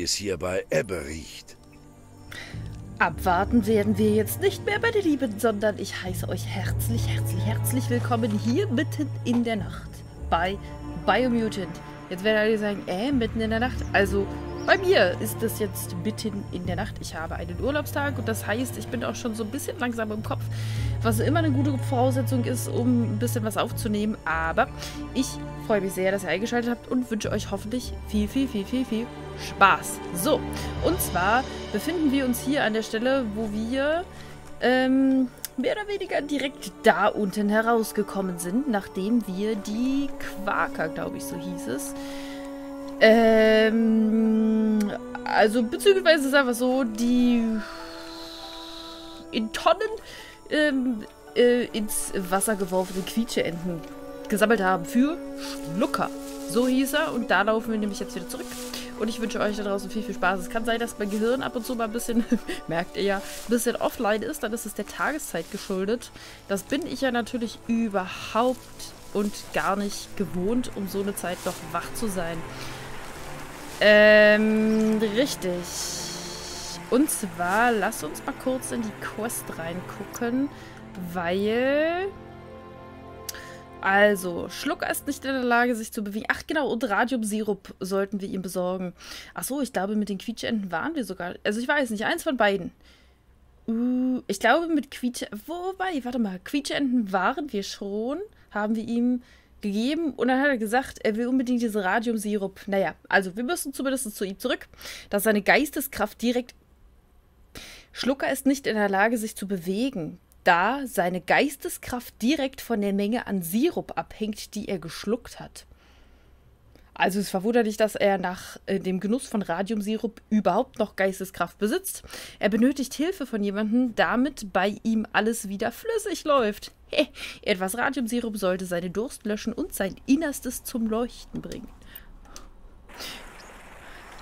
wie es hier bei Ebbe riecht. Abwarten werden wir jetzt nicht mehr, meine Lieben, sondern ich heiße euch herzlich, herzlich, herzlich willkommen hier mitten in der Nacht bei Biomutant. Jetzt werden alle sagen, mitten in der Nacht? Also, bei mir ist das jetzt mitten in der Nacht. Ich habe einen Urlaubstag und das heißt, ich bin auch schon so ein bisschen langsam im Kopf, was immer eine gute Voraussetzung ist, um ein bisschen was aufzunehmen. Aber ich freue mich sehr, dass ihr eingeschaltet habt und wünsche euch hoffentlich viel, viel, viel, viel, viel Spaß. So, und zwar befinden wir uns hier an der Stelle, wo wir mehr oder weniger direkt da unten herausgekommen sind, nachdem wir die Quaker, glaube ich, so hieß es. Also beziehungsweise ist es einfach so, die in Tonnen ins Wasser geworfene Quietscheenten gesammelt haben für Schlucker. So hieß er und da laufen wir nämlich jetzt wieder zurück. Und ich wünsche euch da draußen viel, viel Spaß. Es kann sein, dass mein Gehirn ab und zu mal ein bisschen, merkt ihr ja, ein bisschen offline ist. Dann ist es der Tageszeit geschuldet. Das bin ich ja natürlich überhaupt und gar nicht gewohnt, um so eine Zeit noch wach zu sein. Richtig. Und zwar, lasst uns mal kurz in die Quest reingucken, weil... Also, Schlucker ist nicht in der Lage, sich zu bewegen. Ach genau, und Radiumsirup sollten wir ihm besorgen. Achso, ich glaube, mit den Quietscheenten waren wir sogar... Also ich weiß nicht, eins von beiden. Ich glaube, mit Quietscheenten... Wobei, warte mal, Quietscheenten waren wir schon, haben wir ihm gegeben und dann hat er gesagt, er will unbedingt diesen Radiumsirup. Naja, also wir müssen zumindest zu ihm zurück, dass seine Geisteskraft direkt... Schlucker ist nicht in der Lage, sich zu bewegen, da seine Geisteskraft direkt von der Menge an Sirup abhängt, die er geschluckt hat. Also es verwundert nicht, dass er nach dem Genuss von Radiumsirup überhaupt noch Geisteskraft besitzt. Er benötigt Hilfe von jemandem, damit bei ihm alles wieder flüssig läuft. Etwas Radiumsirup sollte seine Durst löschen und sein Innerstes zum Leuchten bringen.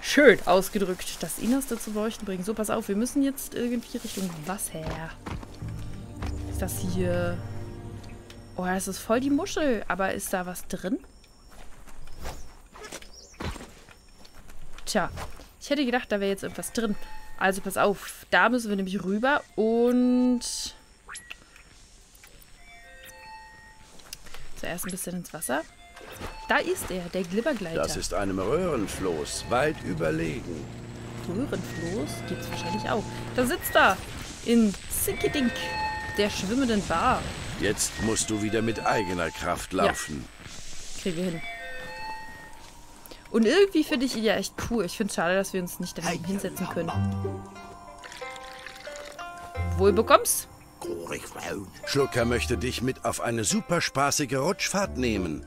Schön ausgedrückt, das Innerste zum Leuchten bringen. So, pass auf, wir müssen jetzt irgendwie Richtung Wasser. Ist das hier... Oh, das ist voll die Muschel. Aber ist da was drin? Tja, ich hätte gedacht, da wäre jetzt irgendwas drin. Also pass auf, da müssen wir nämlich rüber und... Zuerst ein bisschen ins Wasser. Da ist er, der Glibbergleiter. Das ist einem Röhrenfloß weit überlegen. Röhrenfloß gibt es wahrscheinlich auch. Da sitzt er in Zinkidink, der schwimmenden Bar. Jetzt musst du wieder mit eigener Kraft laufen. Ja, kriegen wir hin. Und irgendwie finde ich ihn ja echt cool. Ich finde es schade, dass wir uns nicht daneben hinsetzen können. Wohl bekommst. Schlucker möchte dich mit auf eine super spaßige Rutschfahrt nehmen.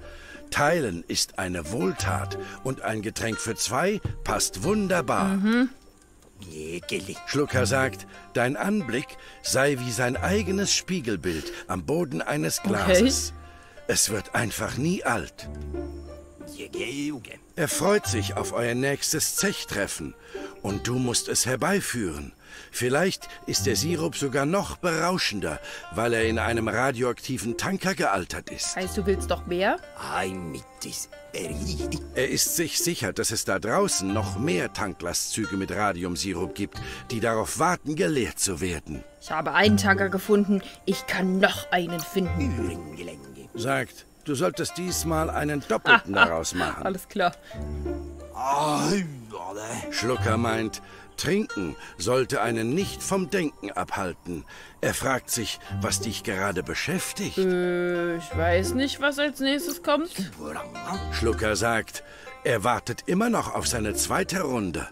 Teilen ist eine Wohltat und ein Getränk für zwei passt wunderbar. Mhm. Schlucker sagt, dein Anblick sei wie sein eigenes Spiegelbild am Boden eines Glases. Okay. Es wird einfach nie alt. Er freut sich auf euer nächstes Zechtreffen und du musst es herbeiführen. Vielleicht ist der Sirup sogar noch berauschender, weil er in einem radioaktiven Tanker gealtert ist. Heißt, du willst doch mehr? Er ist sich sicher, dass es da draußen noch mehr Tanklastzüge mit Radiumsirup gibt, die darauf warten, geleert zu werden. Ich habe einen Tanker gefunden, ich kann noch einen finden. Sagt, du solltest diesmal einen doppelten daraus machen. Alles klar. Schlucker meint... Trinken sollte einen nicht vom Denken abhalten. Er fragt sich, was dich gerade beschäftigt. Ich weiß nicht, was als nächstes kommt. Schlucker sagt, er wartet immer noch auf seine zweite Runde.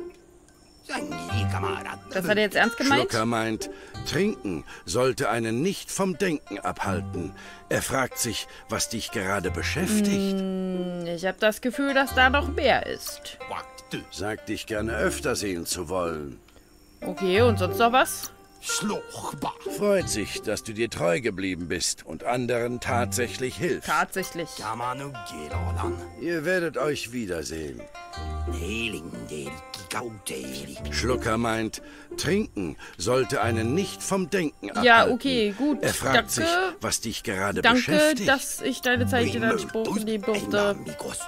Das hat er jetzt ernst gemeint? Schlucker meint, Trinken sollte einen nicht vom Denken abhalten. Er fragt sich, was dich gerade beschäftigt. Ich habe das Gefühl, dass da noch mehr ist. Sag dich gerne öfter sehen zu wollen. Okay, und sonst noch was? Freut sich, dass du dir treu geblieben bist und anderen tatsächlich hilfst. Tatsächlich. Ihr werdet euch wiedersehen. Schlucker meint, Trinken sollte einen nicht vom Denken abhalten. Ja, okay, gut. Er fragt sich, was dich gerade beschäftigt. Danke, dass ich deine Zeit in Anspruch nehmen durfte.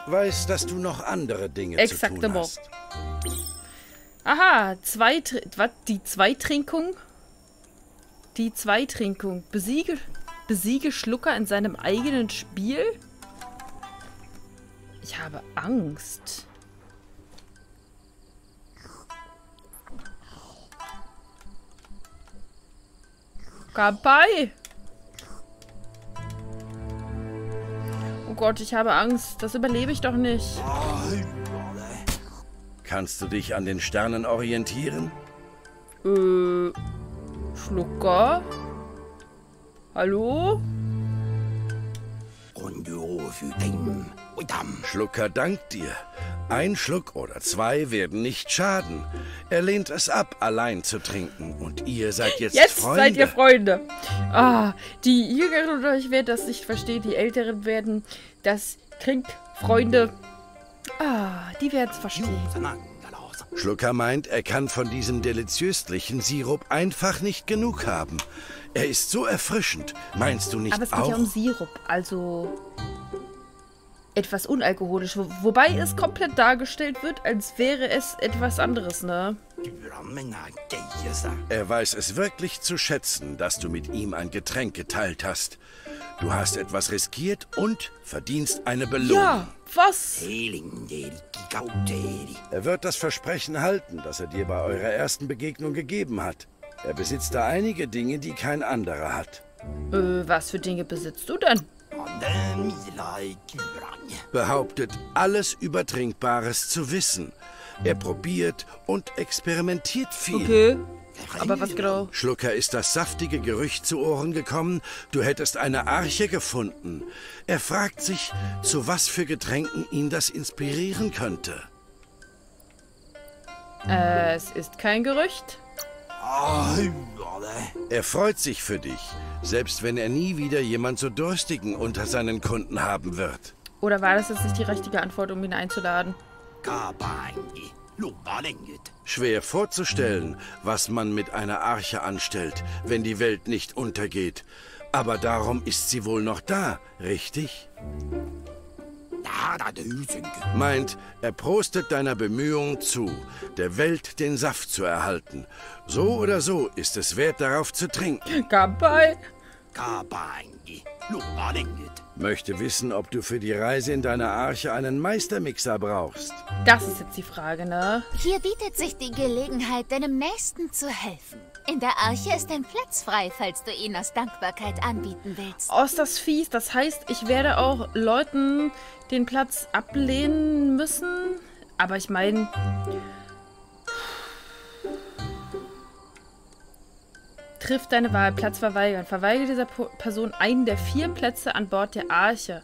Weiß, dass du noch andere Dinge zu tun hast. Aha, die Zweitrinkung? Die Zweitrinkung. Besiege Schlucker in seinem eigenen Spiel? Ich habe Angst. Kapai! Oh Gott, ich habe Angst. Das überlebe ich doch nicht. Kannst du dich an den Sternen orientieren? Schlucker? Hallo? Schlucker dankt dir. Ein Schluck oder zwei werden nicht schaden. Er lehnt es ab, allein zu trinken. Und ihr seid jetzt Freunde. Jetzt seid ihr Freunde. Ah, die Jüngeren unter euch werden das nicht verstehen. Die Älteren werden das Trinkfreunde. Ah, die werden es verstehen. Schlucker meint, er kann von diesem deliziöslichen Sirup einfach nicht genug haben. Er ist so erfrischend. Meinst du nicht auch? Aber es geht ja um Sirup, also etwas unalkoholisch. Wobei es komplett dargestellt wird, als wäre es etwas anderes, ne? Er weiß es wirklich zu schätzen, dass du mit ihm ein Getränk geteilt hast. Du hast etwas riskiert und verdienst eine Belohnung. Ja, was? Er wird das Versprechen halten, das er dir bei eurer ersten Begegnung gegeben hat. Er besitzt da einige Dinge, die kein anderer hat. Was für Dinge besitzt du denn? Behauptet, alles über Trinkbares zu wissen. Er probiert und experimentiert viel. Okay. Aber was genau? Schlucker ist das saftige Gerücht zu Ohren gekommen, du hättest eine Arche gefunden. Er fragt sich, zu was für Getränken ihn das inspirieren könnte. Es ist kein Gerücht. Er freut sich für dich, selbst wenn er nie wieder jemand so Durstigen unter seinen Kunden haben wird. Oder war das jetzt nicht die richtige Antwort, um ihn einzuladen? Schwer vorzustellen, was man mit einer Arche anstellt, wenn die Welt nicht untergeht. Aber darum ist sie wohl noch da, richtig? Meint, er prostet deiner Bemühung zu, der Welt den Saft zu erhalten. So oder so ist es wert, darauf zu trinken. Möchte wissen, ob du für die Reise in deiner Arche einen Meistermixer brauchst. Das ist jetzt die Frage, ne? Hier bietet sich die Gelegenheit, deinem Nächsten zu helfen. In der Arche ist ein Platz frei, falls du ihn aus Dankbarkeit anbieten willst. Oh, ist das fies. Das heißt, ich werde auch Leuten den Platz ablehnen müssen. Aber ich meine... Triff deine Wahl. Platz verweigern. Verweigere dieser Person einen der 4 Plätze an Bord der Arche.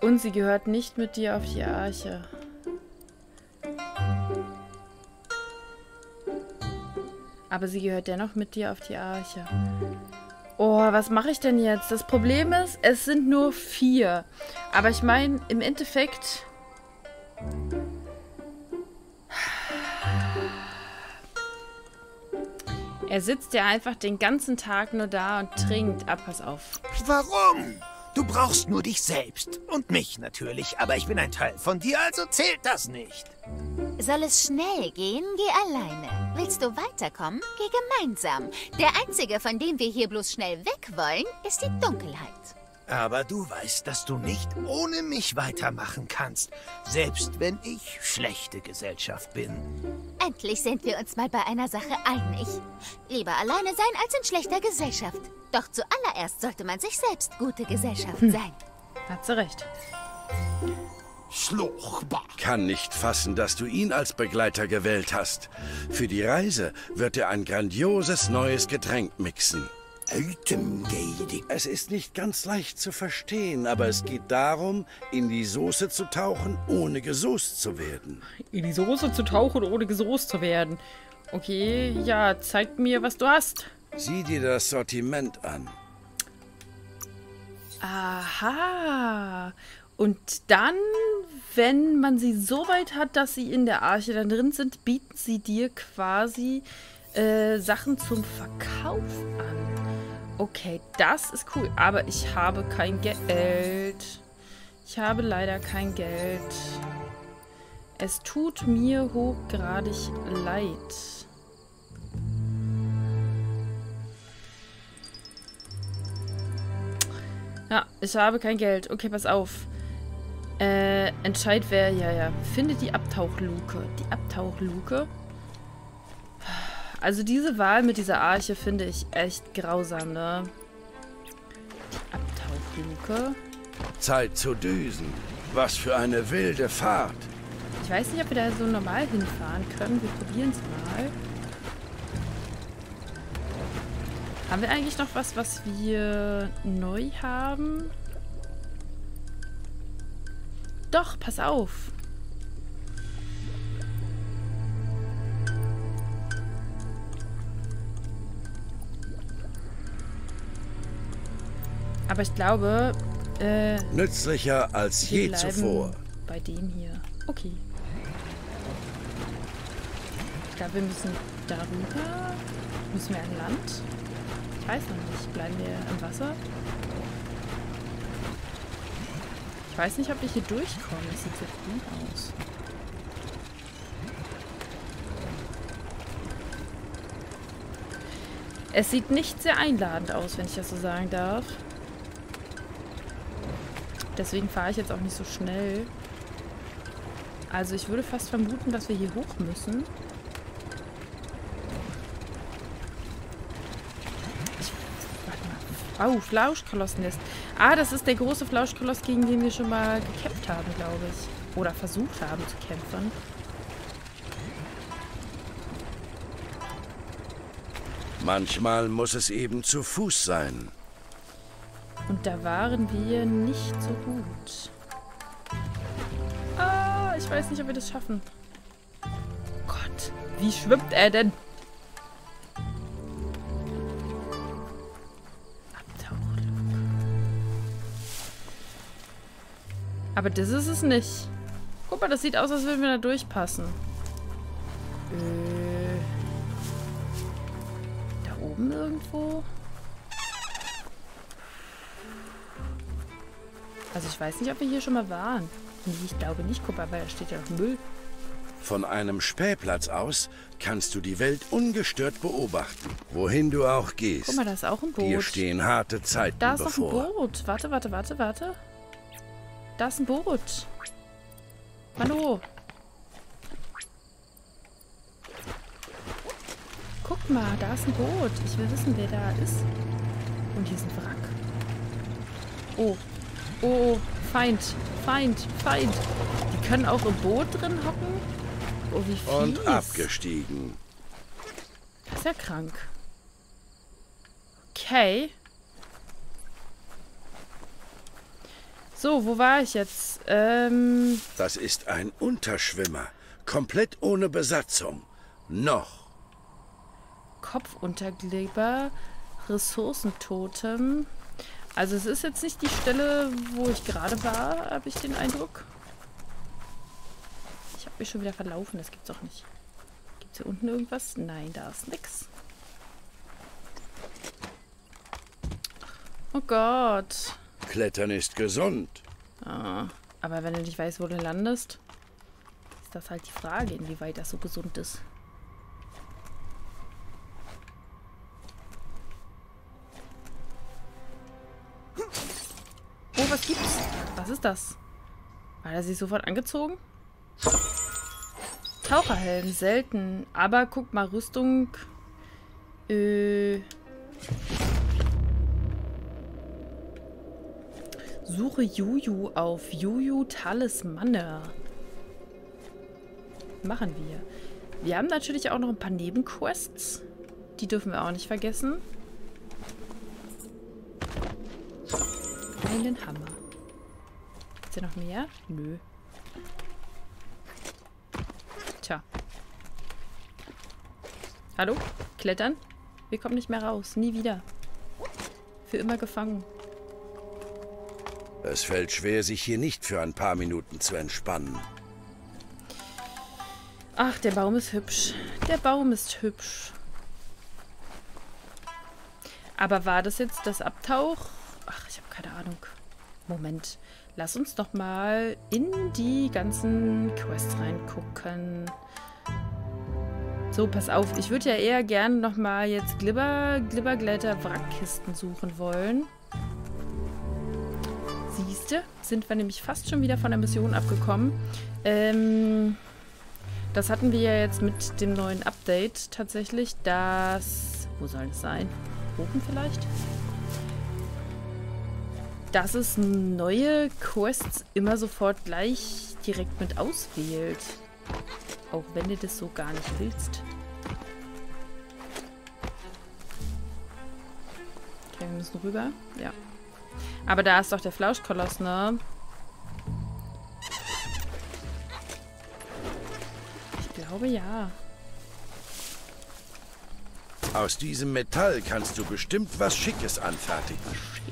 Und sie gehört nicht mit dir auf die Arche. Aber sie gehört dennoch mit dir auf die Arche. Oh, was mache ich denn jetzt? Das Problem ist, es sind nur 4. Aber ich meine, im Endeffekt... Er sitzt ja einfach den ganzen Tag nur da und trinkt. Ah, pass auf. Warum? Du brauchst nur dich selbst. Und mich natürlich. Aber ich bin ein Teil von dir, also zählt das nicht. Soll es schnell gehen, geh alleine. Willst du weiterkommen, geh gemeinsam. Der Einzige, von dem wir hier bloß schnell weg wollen, ist die Dunkelheit. Aber du weißt, dass du nicht ohne mich weitermachen kannst, selbst wenn ich schlechte Gesellschaft bin. Endlich sind wir uns mal bei einer Sache einig. Lieber alleine sein als in schlechter Gesellschaft. Doch zuallererst sollte man sich selbst gute Gesellschaft sein. Hat sie recht. Schluchbar. Kann nicht fassen, dass du ihn als Begleiter gewählt hast. Für die Reise wird er ein grandioses neues Getränk mixen. Es ist nicht ganz leicht zu verstehen, aber es geht darum, in die Soße zu tauchen, ohne gesoßt zu werden. In die Soße zu tauchen, ohne gesoßt zu werden. Okay, ja, zeig mir, was du hast. Sieh dir das Sortiment an. Aha. Und dann, wenn man sie so weit hat, dass sie in der Arche dann drin sind, bieten sie dir quasi Sachen zum Verkauf an. Okay, das ist cool, aber ich habe kein Geld. Ich habe leider kein Geld. Es tut mir hochgradig leid. Ja, ich habe kein Geld. Okay, pass auf. Entscheid wer... Ja. Finde die Abtauchluke. Die Abtauchluke? Also diese Wahl mit dieser Arche finde ich echt grausam, ne? Die Abtauchluke. Zeit zu düsen. Was für eine wilde Fahrt. Ich weiß nicht, ob wir da so normal hinfahren können. Wir probieren es mal. Haben wir eigentlich noch was, was wir neu haben? Doch, pass auf. Aber ich glaube... nützlicher als je zuvor. Bei dem hier. Okay. Ich glaube, wir müssen darüber. Müssen wir an Land? Ich weiß noch nicht. Bleiben wir im Wasser? Ich weiß nicht, ob ich hier durchkomme. Das sieht so grün aus. Es sieht nicht sehr einladend aus, wenn ich das so sagen darf. Deswegen fahre ich jetzt auch nicht so schnell. Also ich würde fast vermuten, dass wir hier hoch müssen. Oh, Flauschkolossnest. Ah, das ist der große Flauschkoloss, gegen den wir schon mal gekämpft haben, glaube ich. Oder versucht haben zu kämpfen. Manchmal muss es eben zu Fuß sein. Und da waren wir nicht so gut. Ah, ich weiß nicht, ob wir das schaffen. Gott, wie schwimmt er denn? Aber das ist es nicht. Guck mal, das sieht aus, als würden wir da durchpassen. Da oben irgendwo? Also ich weiß nicht, ob wir hier schon mal waren. Nee, ich glaube nicht. Guck mal, weil da steht ja noch Müll. Von einem Spähplatz aus kannst du die Welt ungestört beobachten. Wohin du auch gehst. Guck mal, da ist auch ein Boot. Hier stehen harte Zeiten bevor. Da ist noch ein Boot. Warte. Da ist ein Boot. Hallo. Guck mal, da ist ein Boot. Ich will wissen, wer da ist. Und hier ist ein Wrack. Oh. Oh, Feind. Die können auch im Boot drin hocken? Oh, wie fies. Und abgestiegen. Das ist ja krank. Okay. So, wo war ich jetzt? Das ist ein Unterschwimmer. Komplett ohne Besatzung. Noch. Kopfunterkleber, Ressourcentotem. Also es ist jetzt nicht die Stelle, wo ich gerade war, habe ich den Eindruck. Ich habe mich schon wieder verlaufen, das gibt's doch nicht. Gibt's hier unten irgendwas? Nein, da ist nix. Oh Gott. Klettern ist gesund. Ah, aber wenn du nicht weißt, wo du landest, ist das halt die Frage, inwieweit das so gesund ist. Oh, was gibt's? Was ist das? War er sich sofort angezogen? Taucherhelm, selten. Aber guck mal, Rüstung. Suche Juju auf. Juju Talismanne. Machen wir. Wir haben natürlich auch noch ein paar Nebenquests. Die dürfen wir auch nicht vergessen. Einen Hammer. Gibt's hier noch mehr? Nö. Tja. Hallo? Klettern? Wir kommen nicht mehr raus. Nie wieder. Für immer gefangen. Es fällt schwer, sich hier nicht für ein paar Minuten zu entspannen. Ach, der Baum ist hübsch. Der Baum ist hübsch. Aber war das jetzt das Abtauch? Ach, ich habe keine Ahnung. Moment. Lass uns doch mal in die ganzen Quests reingucken. So, pass auf. Ich würde ja eher gerne nochmal jetzt Glibbergleiter Wrackkisten suchen wollen. Siehste, sind wir nämlich fast schon wieder von der Mission abgekommen. Das hatten wir ja jetzt mit dem neuen Update tatsächlich. Das... Wo soll es sein? Oben vielleicht? Dass es neue Quests immer sofort gleich direkt mit auswählt. Auch wenn du das so gar nicht willst. Okay, wir müssen rüber. Ja. Aber da ist doch der Flauschkoloss, ne? Ich glaube ja. Aus diesem Metall kannst du bestimmt was Schickes anfertigen. Was Schickes.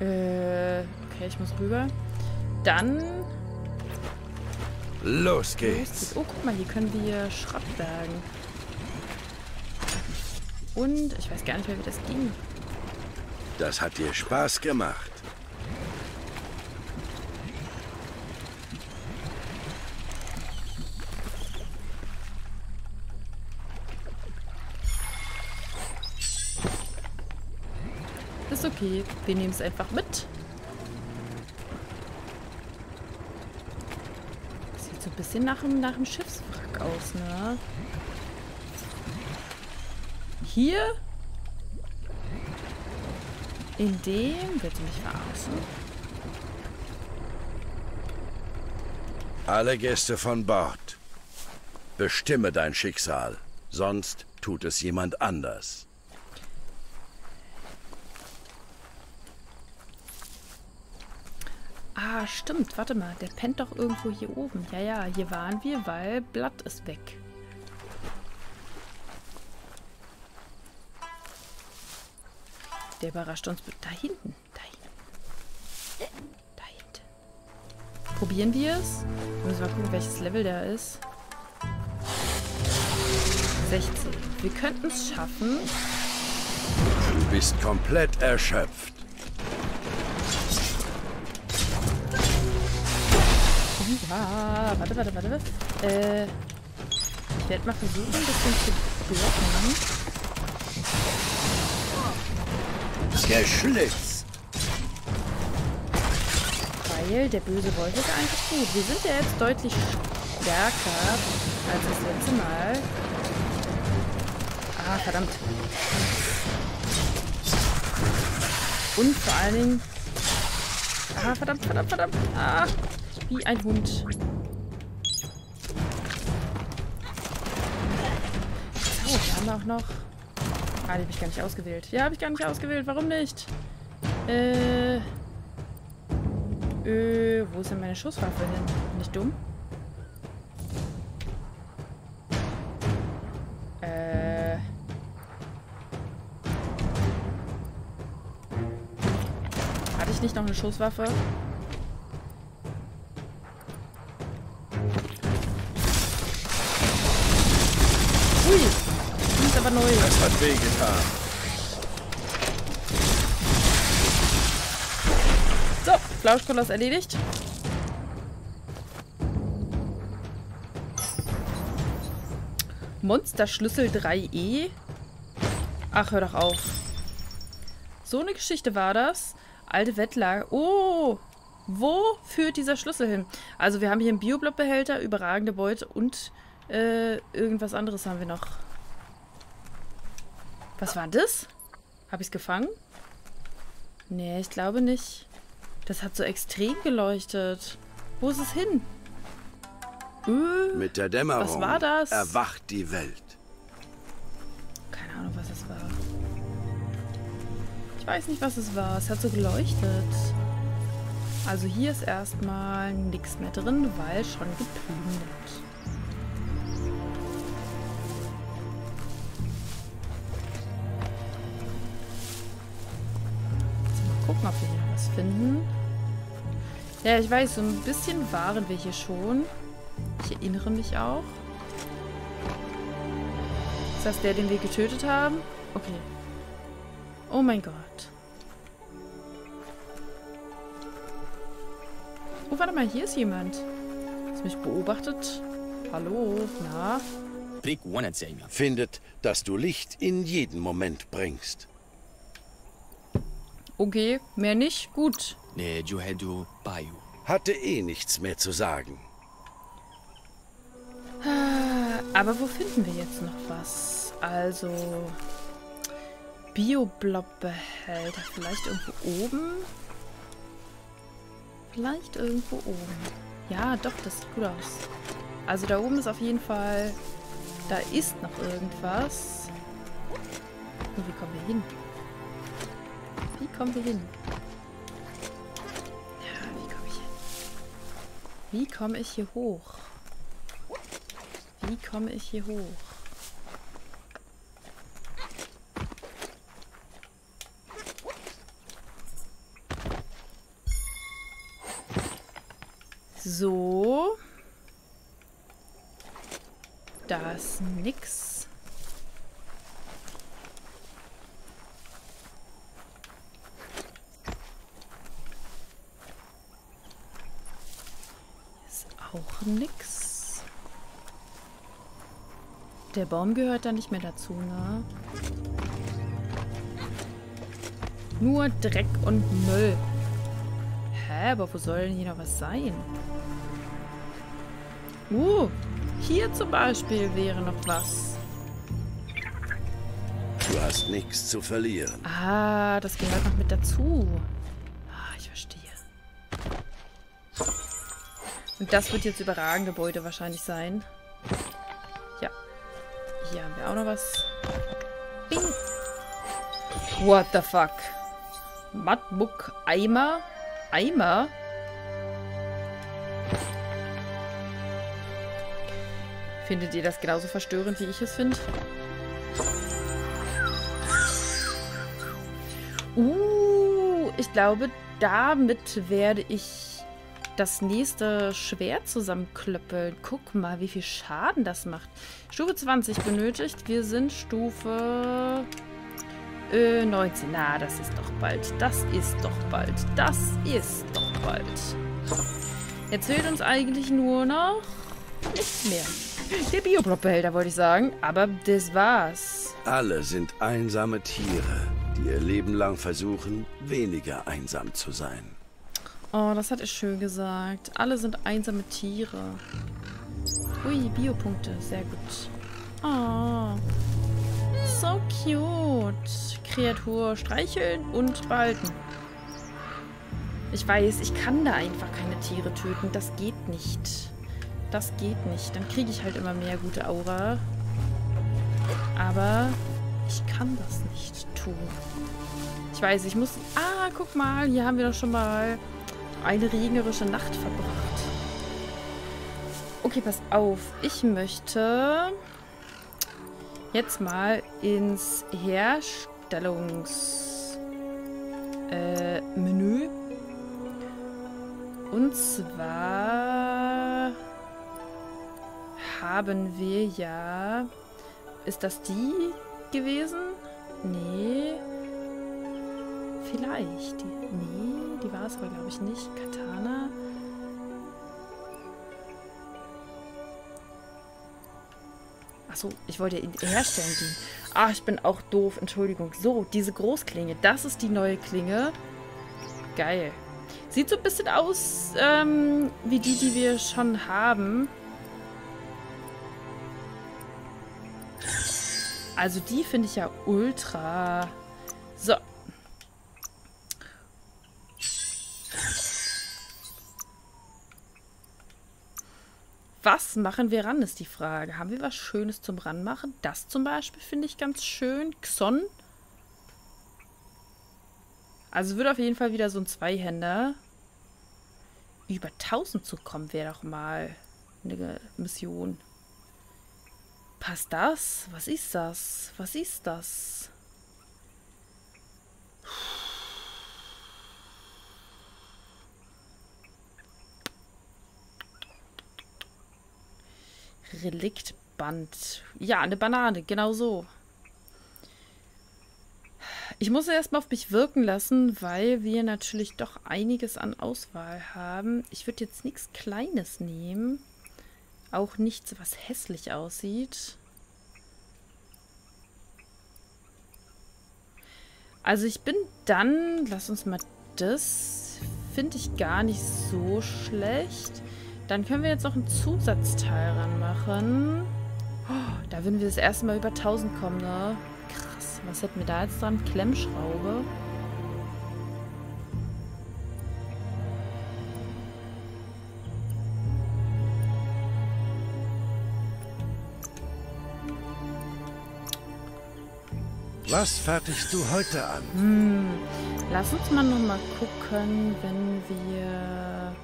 Okay, ich muss rüber. Dann... Los geht's. Oh, guck mal, hier können wir Schrott bergen. Und ich weiß gar nicht mehr, wie das ging. Das hat dir Spaß gemacht. Ist okay. Wir nehmen es einfach mit. Das sieht so ein bisschen nach einem Schiffswrack aus, ne? Hier? In dem? Willst du mich verarschen? Alle Gäste von Bord. Bestimme dein Schicksal. Sonst tut es jemand anders. Ah, stimmt. Warte mal. Der pennt doch irgendwo hier oben. Ja, ja. Hier waren wir, weil Blatt ist weg. Der überrascht uns. Da hinten. Da hinten. Da hinten. Probieren wir es. Müssen wir mal gucken, welches Level der ist. 16. Wir könnten es schaffen. Du bist komplett erschöpft. Ah, warte. Ich werde mal versuchen, ein bisschen zu blocken. Geschlitzt! Weil der böse Wolf ist eigentlich gut. Wir sind ja jetzt deutlich stärker als das letzte Mal. Ah, verdammt. Und vor allen Dingen... Ah, verdammt. Ah! Wie ein Hund. Oh, wir haben auch noch... Ah, die habe ich gar nicht ausgewählt. Ja, habe ich gar nicht ausgewählt. Warum nicht? Wo ist denn meine Schusswaffe hin? Nicht dumm? Hatte ich nicht noch eine Schusswaffe? Neu. Das hat weh getan. So, Flauschkoloss erledigt. Monsterschlüssel 3E. Ach, hör doch auf. So eine Geschichte war das. Alte Wettlage. Oh, wo führt dieser Schlüssel hin? Also wir haben hier einen Bioblop-Behälter, überragende Beute und irgendwas anderes haben wir noch. Was war das? Habe ich es gefangen? Nee, ich glaube nicht. Das hat so extrem geleuchtet. Wo ist es hin? Mit der Dämmerung was war das? Erwacht die Welt. Keine Ahnung, was es war. Ich weiß nicht, was es war. Es hat so geleuchtet. Also hier ist erstmal nichts mehr drin, weil schon geplündert. Gucken, ob wir hier noch was finden. Ja, ich weiß, so ein bisschen waren wir hier schon. Ich erinnere mich auch. Ist das der, den wir getötet haben? Okay. Oh mein Gott. Oh, warte mal, hier ist jemand. Hast mich beobachtet? Hallo, na? Findet, dass du Licht in jeden Moment bringst. Okay, mehr nicht? Gut. Hatte eh nichts mehr zu sagen. Aber wo finden wir jetzt noch was? Also... Bioblop-Behälter. Vielleicht irgendwo oben? Vielleicht irgendwo oben. Ja, doch, das sieht gut aus. Also da oben ist auf jeden Fall... Da ist noch irgendwas. Und wie kommen wir hin? Wie kommen wir hin? Ja, wie komme ich hin? Wie komme ich hier hoch? Wie komme ich hier hoch? So. Da ist nix. Ist auch nix. Der Baum gehört da nicht mehr dazu, ne? Nur Dreck und Müll. Hä, aber wo soll denn hier noch was sein? Hier zum Beispiel wäre noch was. Du hast nichts zu verlieren. Ah, das gehört noch mit dazu. Ah, ich verstehe. Und das wird jetzt überragende Beute wahrscheinlich sein. Ja. Hier haben wir auch noch was. Bing. What the fuck? Matmuk Eimer? Eimer? Findet ihr das genauso verstörend, wie ich es finde? Ich glaube, damit werde ich das nächste Schwert zusammenklöppeln. Guck mal, wie viel Schaden das macht. Stufe 20 benötigt. Wir sind Stufe 19. Na, das ist doch bald. Das ist doch bald. Das ist doch bald. Jetzt fehlt uns eigentlich nur noch nichts mehr. Der Bioblop-Behälter, wollte ich sagen, aber das war's. Alle sind einsame Tiere, die ihr Leben lang versuchen, weniger einsam zu sein. Oh, das hat er schön gesagt. Alle sind einsame Tiere. Ui, Biopunkte, sehr gut. Oh, so cute. Kreatur streicheln und behalten. Ich weiß, ich kann da einfach keine Tiere töten, das geht nicht. Das geht nicht. Dann kriege ich halt immer mehr gute Aura. Aber ich kann das nicht tun. Ich weiß, ich muss... Ah, guck mal, hier haben wir doch schon mal eine regnerische Nacht verbracht. Okay, pass auf. Ich möchte jetzt mal ins Herstellungsmenü. Und zwar... haben wir ja... Ist das die gewesen? Nee. Vielleicht. Nee, die war es aber, glaube ich, nicht. Katana. Achso, ich wollte ja herstellen gehen. Ah, ich bin auch doof. Entschuldigung. So, diese Großklinge. Das ist die neue Klinge. Geil. Sieht so ein bisschen aus wie die, die wir schon haben. Also die finde ich ja ultra. So. Was machen wir ran, ist die Frage. Haben wir was Schönes zum Ranmachen? Das zum Beispiel finde ich ganz schön. Xon. Also wird auf jeden Fall wieder so ein Zweihänder. Über 1000 zu kommen wäre doch mal eine Mission. Passt das? Was ist das? Was ist das? Reliktband. Ja, eine Banane. Genau so. Ich muss erstmal auf mich wirken lassen, weil wir natürlich doch einiges an Auswahl haben. Ich würde jetzt nichts Kleines nehmen. Auch nichts, was hässlich aussieht. Also ich bin dann... Lass uns mal das... Finde ich gar nicht so schlecht. Dann können wir jetzt noch einen Zusatzteil ranmachen. Oh, da würden wir das erste Mal über 1000 kommen, ne? Krass. Was hätten wir da jetzt dran? Klemmschraube. Was fertigst du heute an? Lass uns mal nochmal gucken, wenn wir...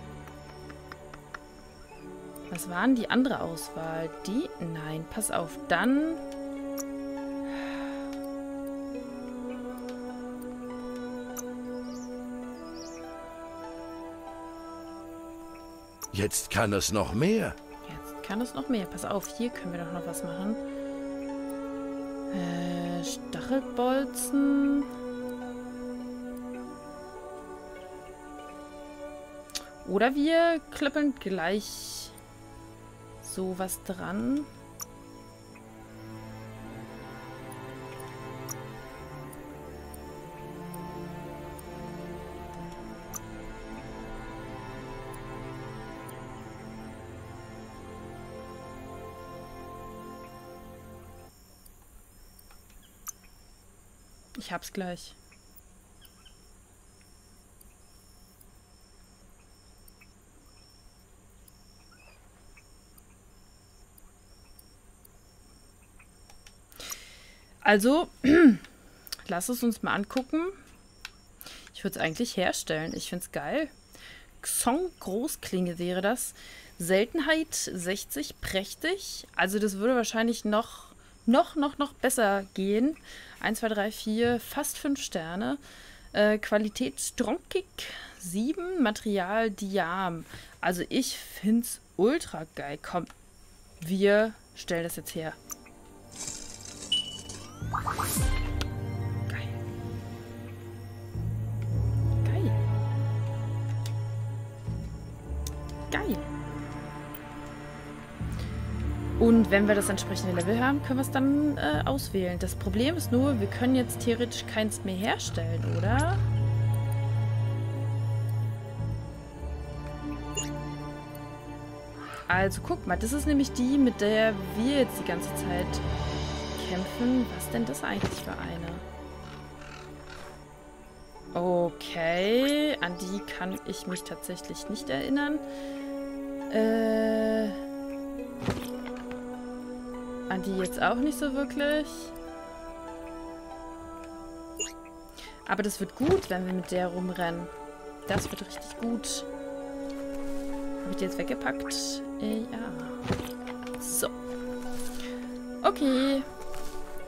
Was war denn die andere Auswahl? Die? Nein, pass auf. Dann... Jetzt kann es noch mehr. Jetzt kann es noch mehr. Pass auf, hier können wir doch noch was machen. Stachelbolzen. Oder wir klöppeln gleich sowas dran. Ich hab's gleich. Also, lass es uns mal angucken. Ich würde es eigentlich herstellen. Ich finde es geil. Xon Großklinge wäre das. Seltenheit 60, prächtig. Also das würde wahrscheinlich noch besser gehen. 1, 2, 3, 4, fast 5 Sterne. Qualität Stromkick 7, Material Diam. Also ich finde es ultra geil. Komm, wir stellen das jetzt her. Geil. Geil. Geil. Und wenn wir das entsprechende Level haben, können wir es dann auswählen. Das Problem ist nur, wir können jetzt theoretisch keins mehr herstellen, oder? Also guck mal, das ist nämlich die, mit der wir jetzt die ganze Zeit kämpfen. Was denn das eigentlich für eine? Okay, an die kann ich mich tatsächlich nicht erinnern. An die jetzt auch nicht so wirklich. Aber das wird gut, wenn wir mit der rumrennen. Das wird richtig gut. Habe ich die jetzt weggepackt? Ja. So. Okay.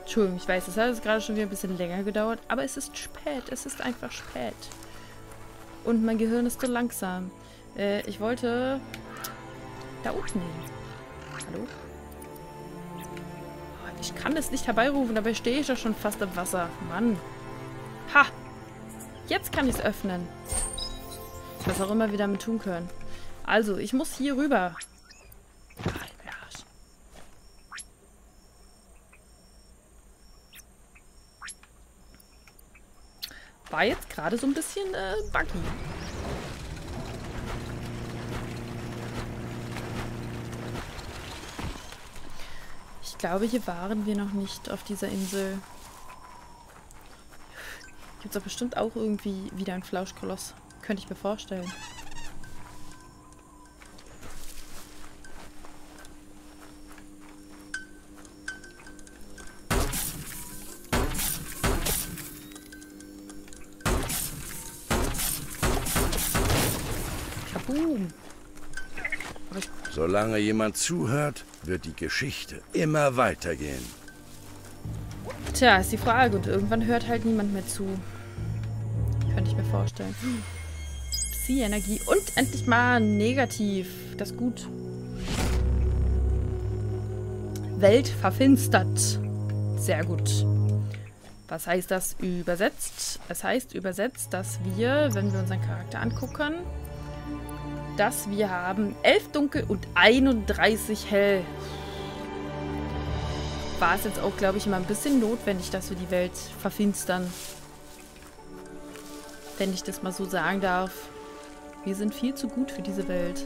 Entschuldigung, ich weiß, das hat jetzt gerade schon wieder ein bisschen länger gedauert. Aber es ist spät. Es ist einfach spät. Und mein Gehirn ist so langsam. Ich wollte... Da unten hin. Hallo? Ich kann es nicht herbeirufen, dabei stehe ich doch schon fast im Wasser. Mann. Ha! Jetzt kann ich es öffnen. Was auch immer wir damit tun können. Also, ich muss hier rüber. War jetzt gerade so ein bisschen buggy. Ich glaube, hier waren wir noch nicht auf dieser Insel. Gibt es doch bestimmt auch irgendwie wieder einen Flauschkoloss. Könnte ich mir vorstellen. Kaboom! Solange jemand zuhört, wird die Geschichte immer weitergehen. Tja, ist die Frage. Und irgendwann hört halt niemand mehr zu. Könnte ich mir vorstellen. Psi-Energie. Und endlich mal negativ. Das ist gut. Welt verfinstert. Sehr gut. Was heißt das übersetzt? Es heißt übersetzt, dass wir, wenn wir unseren Charakter angucken, dass wir haben 11 dunkel und 31 hell. War es jetzt auch, glaube ich, mal ein bisschen notwendig, dass wir die Welt verfinstern. Wenn ich das mal so sagen darf. Wir sind viel zu gut für diese Welt.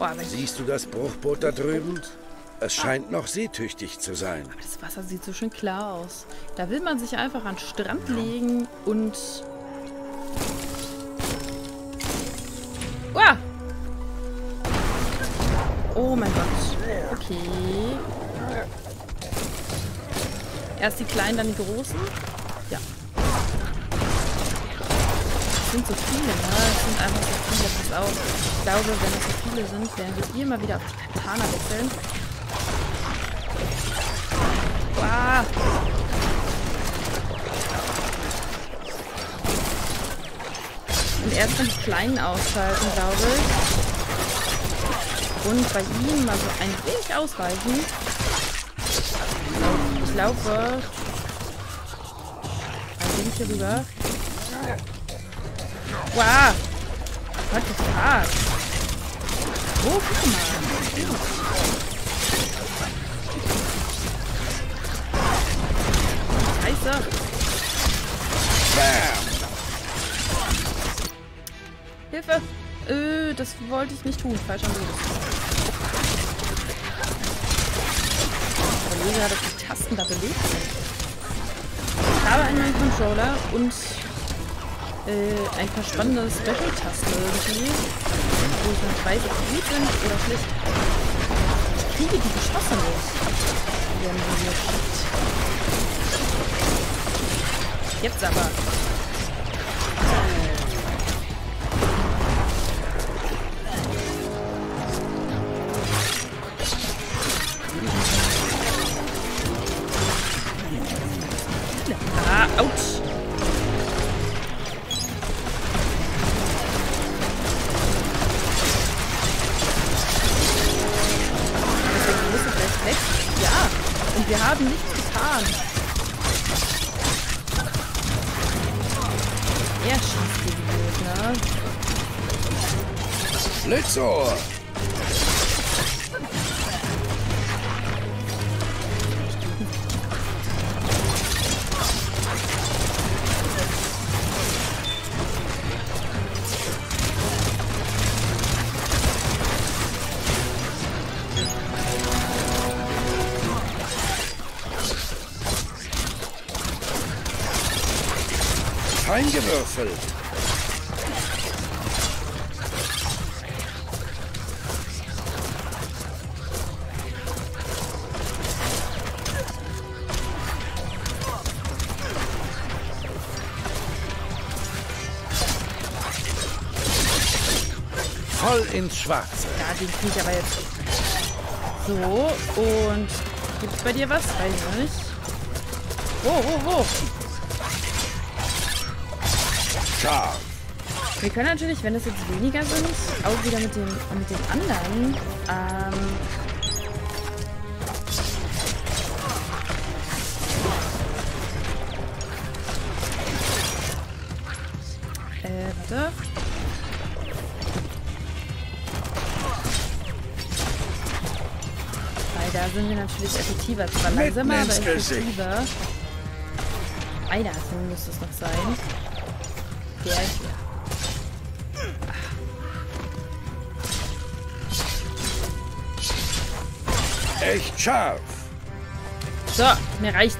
Oh, aber siehst du das Bruchboot da drüben? Es scheint noch seetüchtig zu sein. Aber das Wasser sieht so schön klar aus. Da will man sich einfach an den Strand legen und... Uah! Oh mein Gott. Okay. Erst die Kleinen, dann die Großen. Ja. Das sind so viele, ne? Das sind einfach so viele. Pass auf. Ich glaube, wenn es so viele sind, werden wir hier mal wieder auf die Katana wechseln. Wow. Und erst mal die Kleinen ausschalten, glaube ich. Und bei ihm mal so ein wenig ausweichen. Ich glaube, ein wenig hier rüber. Wow! Gott, das ist hart. Oh, guck mal. Scheiße. Hilfe! Das wollte ich nicht tun. Falsch am Weg. Kollege hat das Tasten da belegt. Ich habe einen Controller und ein paar spannende Special-Tasten irgendwie, wo ich nicht weiß, ob die gut sind oder schlecht. Ich kriege die Geschosse nicht. Die haben wir nicht. Jetzt aber. So. Eingewürfelt. Ins Schwarze. Da den krieg ich aber jetzt. So, und gibt's bei dir was? Weiß ich nicht. Wo? Scharf. Wir können natürlich, wenn es jetzt weniger sind, auch wieder mit den anderen. Warte. Da sind wir natürlich effektiver. Zwar langsamer, aber effektiver. Einer davon müsste es noch sein. Der hier. Ach. Echt scharf. So, mir reicht's.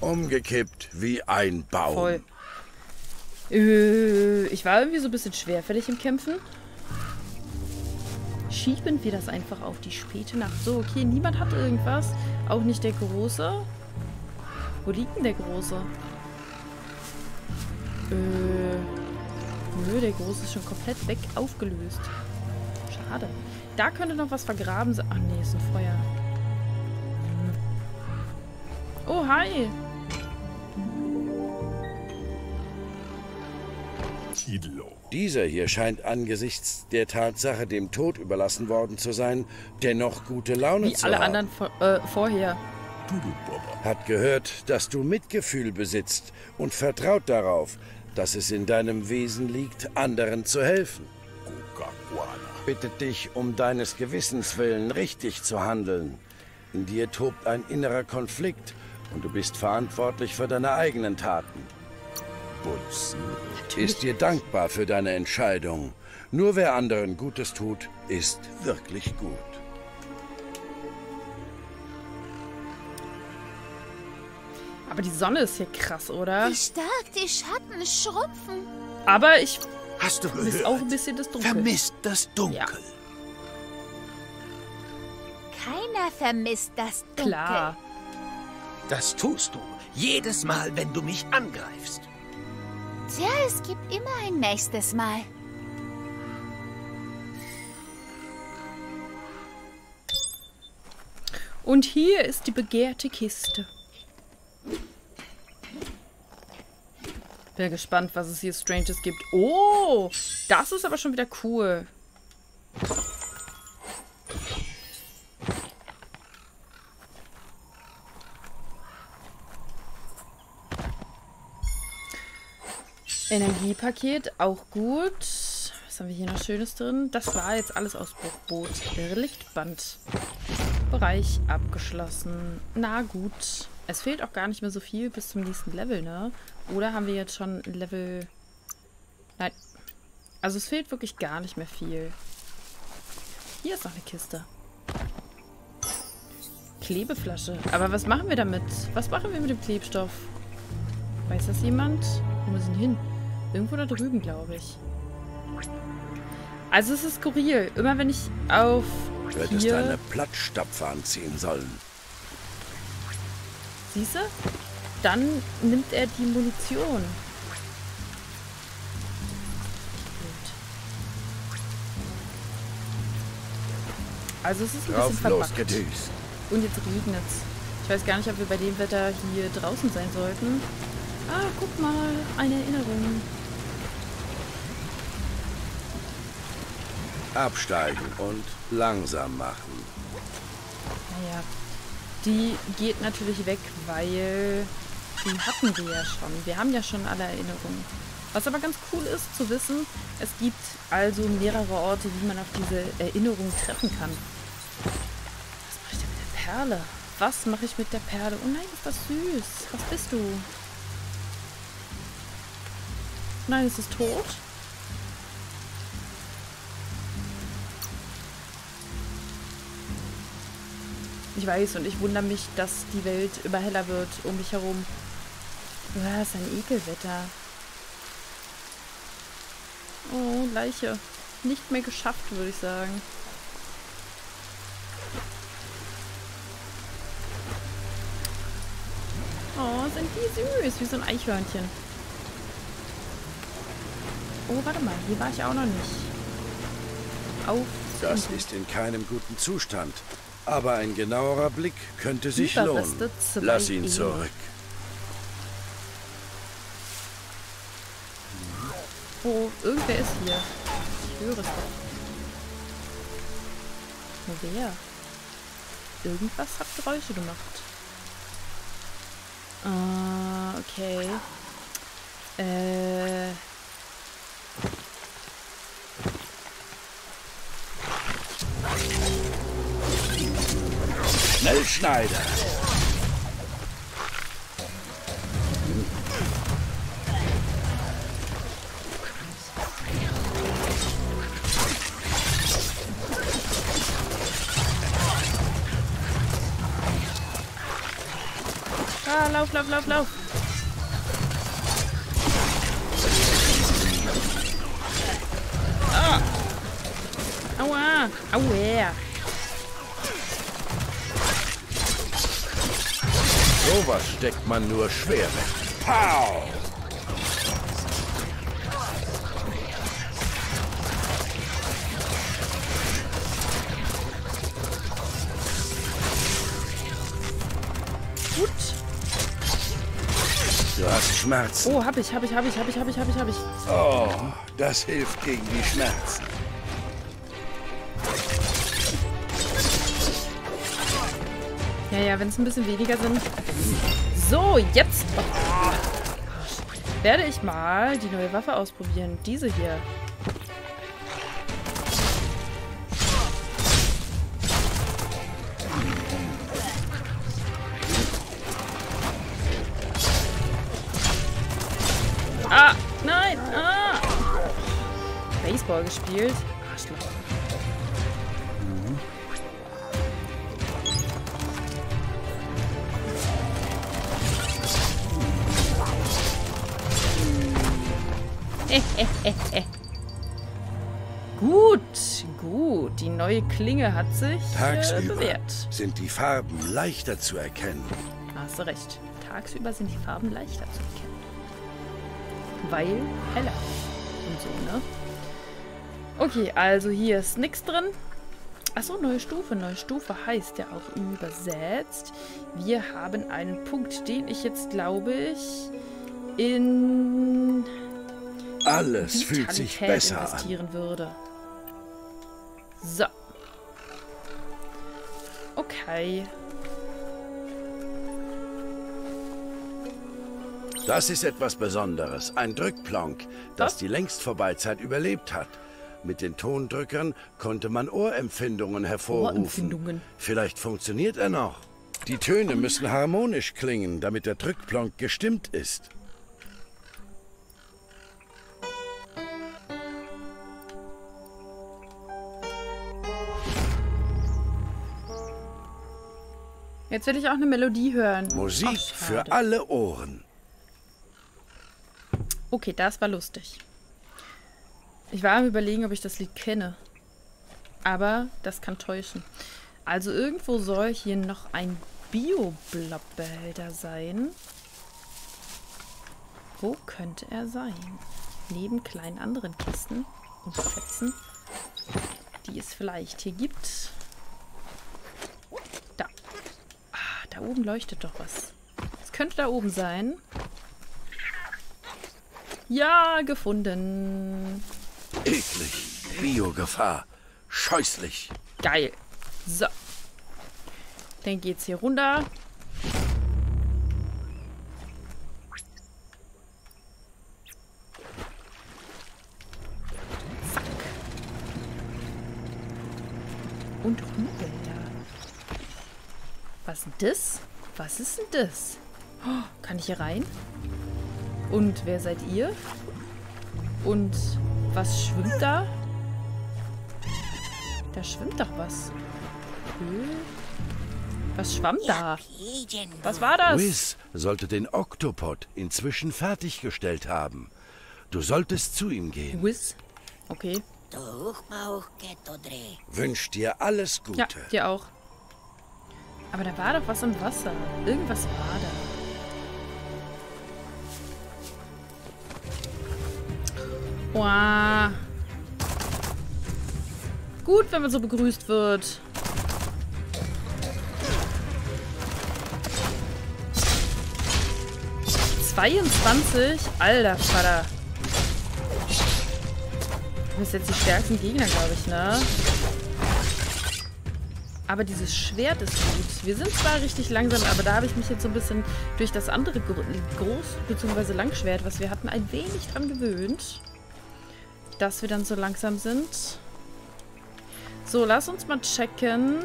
Umgekippt wie ein Baum. Voll. Ich war irgendwie so ein bisschen schwerfällig im Kämpfen. Schieben wir das einfach auf die späte Nacht. So, okay, niemand hat irgendwas. Auch nicht der Große. Wo liegt denn der Große? Nö, der Große ist schon komplett weg, aufgelöst. Schade. Da könnte noch was vergraben sein. Ach nee, ist ein Feuer. Oh, hi! Dieser hier scheint angesichts der Tatsache, dem Tod überlassen worden zu sein, dennoch gute Laune zu haben. Wie alle anderen vorher. Hat gehört, dass du Mitgefühl besitzt und vertraut darauf, dass es in deinem Wesen liegt, anderen zu helfen. Bitte dich, um deines Gewissens willen richtig zu handeln. In dir tobt ein innerer Konflikt und du bist verantwortlich für deine eigenen Taten. Ist dir dankbar für deine Entscheidung. Nur wer anderen Gutes tut, ist wirklich gut. Aber die Sonne ist hier krass, oder? Wie stark die Schatten schrumpfen. Aber ich... Hast du gehört? Auch ein bisschen das Dunkel. Vermisst das Dunkel. Ja. Keiner vermisst das Dunkel. Klar. Das tust du. Jedes Mal, wenn du mich angreifst. Tja, es gibt immer ein nächstes Mal. Und hier ist die begehrte Kiste. Bin gespannt, was es hier Stranges gibt. Oh, das ist aber schon wieder cool. Energiepaket, auch gut. Was haben wir hier noch Schönes drin? Das war jetzt alles aus Bruchboot. Reliktband. Bereich abgeschlossen. Na gut. Es fehlt auch gar nicht mehr so viel bis zum nächsten Level, ne? Oder haben wir jetzt schon Level... Nein. Also es fehlt wirklich gar nicht mehr viel. Hier ist noch eine Kiste. Klebeflasche. Aber was machen wir damit? Was machen wir mit dem Klebstoff? Weiß das jemand? Wo müssen wir hin? Irgendwo da drüben, glaube ich. Also es ist skurril. Immer wenn ich auf... Du hättest deine Plattstapfe anziehen sollen. Siehste? Dann nimmt er die Munition. Also es ist ein bisschen verpackt. Und jetzt regnet's. Ich weiß gar nicht, ob wir bei dem Wetter hier draußen sein sollten. Ah, guck mal, eine Erinnerung. Absteigen und langsam machen. Naja, die geht natürlich weg, weil die hatten wir ja schon. Wir haben ja schon alle Erinnerungen. Was aber ganz cool ist zu wissen, es gibt also mehrere Orte, wie man auf diese Erinnerung treffen kann. Was mache ich denn mit der Perle? Was mache ich mit der Perle? Oh nein, ist das süß. Was bist du? Nein, ist es tot? Ich weiß und ich wundere mich, dass die Welt immer heller wird um mich herum. Ja, ist ein Ekelwetter. Oh, Leiche. Nicht mehr geschafft, würde ich sagen. Oh, sind die süß, wie so ein Eichhörnchen. Oh, warte mal, hier war ich auch noch nicht. Auf. Das ist in keinem guten Zustand. Aber ein genauerer Blick könnte sich lohnen. Lass ihn zurück. Oh, irgendwer ist hier. Ich höre es doch. Nur wer? Irgendwas hat Geräusche gemacht. Ah, okay. Schnell Schneider. Ah, lauf, lauf, lauf, lauf. Ah. Aua. Aua. Sowas steckt man nur schwer weg. Pow! Gut. So, Du hast Schmerzen. Oh, hab ich. Oh, das hilft gegen die Schmerzen. Ja, ja, wenn es ein bisschen weniger sind. So, jetzt werde ich mal die neue Waffe ausprobieren. Diese hier. Ah, nein, ah. Baseball gespielt. Gut. Die neue Klinge hat sich tagsüber bewährt. Sind die Farben leichter zu erkennen. Hast du recht. Tagsüber sind die Farben leichter zu erkennen. Weil heller. Und so, ne? Okay, also hier ist nichts drin. Achso, neue Stufe. Neue Stufe heißt ja auch übersetzt. Wir haben einen Punkt, den ich jetzt, glaube ich, in... Alles fühlt sich besser investieren an. Würde. So. Okay. Das ist etwas Besonderes. Ein Drückplank, das die Längstvorbeizeit überlebt hat. Mit den Tondrückern konnte man Ohrempfindungen hervorrufen. Vielleicht funktioniert er noch. Die Töne müssen harmonisch klingen, damit der Drückplank gestimmt ist. Jetzt will ich auch eine Melodie hören. Musik für alle Ohren. Okay, das war lustig. Ich war am Überlegen, ob ich das Lied kenne. Aber das kann täuschen. Also irgendwo soll hier noch ein Bioblop-Behälter sein. Wo könnte er sein? Neben kleinen anderen Kisten und Schätzen, die es vielleicht hier gibt. Da oben leuchtet doch was. Es könnte da oben sein. Ja, gefunden. Eklig. Biogefahr. Scheußlich. Geil. So. Dann geht's hier runter. Zack. Und Rübel. Was ist denn das? Was ist denn das? Oh, kann ich hier rein? Und wer seid ihr? Und was schwimmt da? Da schwimmt doch was. Was schwamm da? Was war das? Whis sollte den Oktopod inzwischen fertiggestellt haben. Du solltest zu ihm gehen. Whis? Okay. Wünsch dir alles Gute. Ja, dir auch. Aber da war doch was im Wasser. Irgendwas war da. Wow. Gut, wenn man so begrüßt wird. Alter Vater. Das sind jetzt die stärksten Gegner, glaube ich, ne? Aber dieses Schwert ist gut. Wir sind zwar richtig langsam, aber da habe ich mich jetzt so ein bisschen durch das andere Groß- bzw. Langschwert, was wir hatten, ein wenig dran gewöhnt. Dass wir dann so langsam sind. So, lass uns mal checken.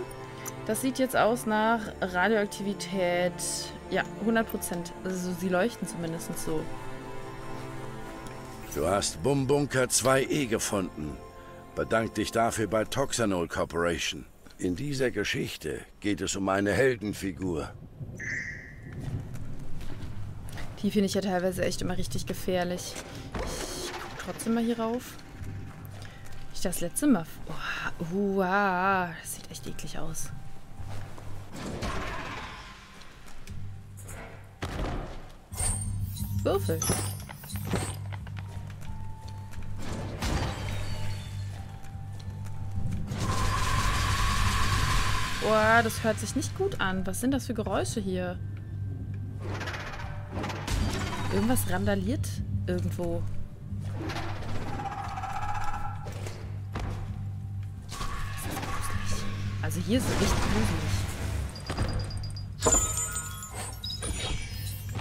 Das sieht jetzt aus nach Radioaktivität. Ja, 100%. Also sie leuchten zumindest so. Du hast Bumbunker 2E gefunden. Bedank dich dafür bei Toxanol Corporation. In dieser Geschichte geht es um eine Heldenfigur. Die finde ich ja teilweise echt immer richtig gefährlich. Ich gucke trotzdem mal hier rauf. Ich das letzte Mal... Wow, das sieht echt eklig aus. Würfel. Boah, das hört sich nicht gut an. Was sind das für Geräusche hier? Irgendwas randaliert irgendwo. Das ist gruselig. Also hier ist es echt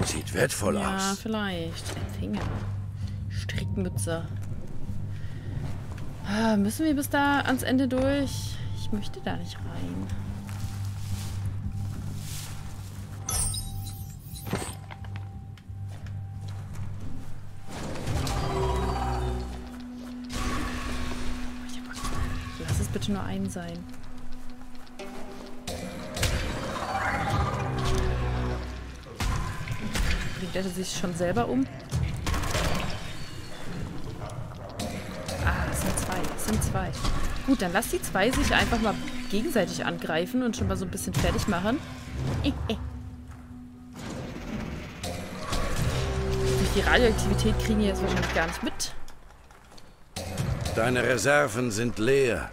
gruselig. Sieht wertvoll aus. Ja, vielleicht. Empfänger. Strickmütze. Müssen wir bis da ans Ende durch? Ich möchte da nicht rein. Lass es bitte nur einen sein. Bringt er sich schon selber um? Zwei. Gut, dann lass die zwei sich einfach mal gegenseitig angreifen und schon mal so ein bisschen fertig machen. Durch die Radioaktivität kriegen die jetzt wahrscheinlich gar nicht mit. Deine Reserven sind leer.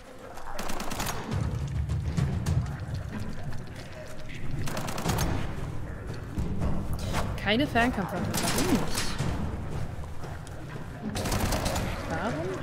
Keine Fernkampfwaffe. Warum nicht?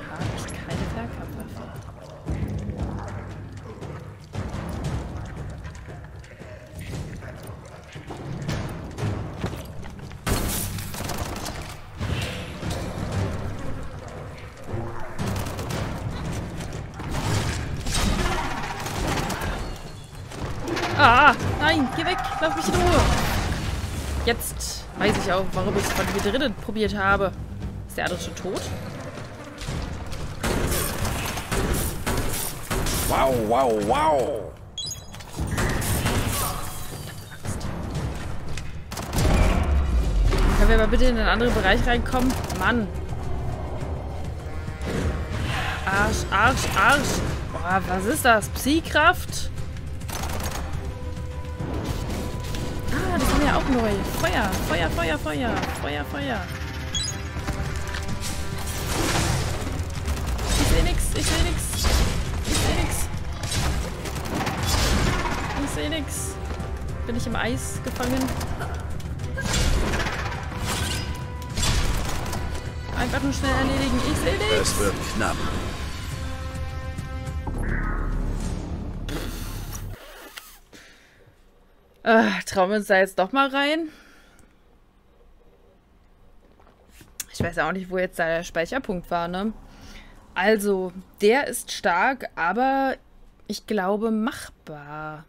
Nein, geh weg, lauf mich in Ruhe. Jetzt weiß ich auch, warum ich es von hier drinnen probiert habe. Ist der andere schon tot? Wow, wow, wow. Können wir mal bitte in einen anderen Bereich reinkommen? Mann. Arsch, Arsch, Arsch. Boah, was ist das? Psykraft? Auch neu. Feuer, Feuer, Feuer, Feuer, Feuer, Feuer. Ich sehe nichts, ich sehe nichts. Ich sehe nichts. Ich sehe nichts. Bin ich im Eis gefangen? Einfach nur schnell erledigen. Ich sehe nichts. Es wird knapp. Trauen wir uns da jetzt doch mal rein? Ich weiß auch nicht, wo jetzt da der Speicherpunkt war, ne? Also, der ist stark, aber ich glaube machbar.